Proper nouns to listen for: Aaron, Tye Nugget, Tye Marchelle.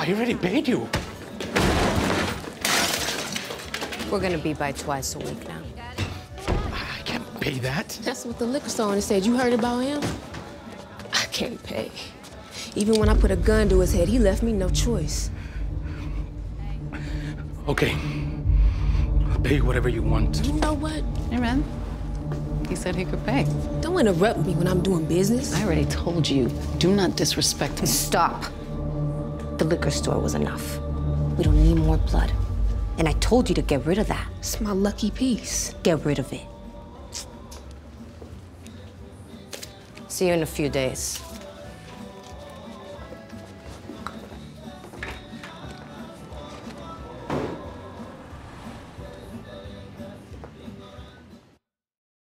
I already paid you. We're gonna be by twice a week now. I can't pay that. That's what the liquor store owner said. You heard about him? I can't pay. Even when I put a gun to his head, he left me no choice. Okay. I'll pay whatever you want. You know what? Aaron, he said he could pay. Don't interrupt me when I'm doing business. I already told you, do not disrespect me. Stop. The liquor store was enough. We don't need more blood. And I told you to get rid of that. It's my lucky piece. Get rid of it. See you in a few days.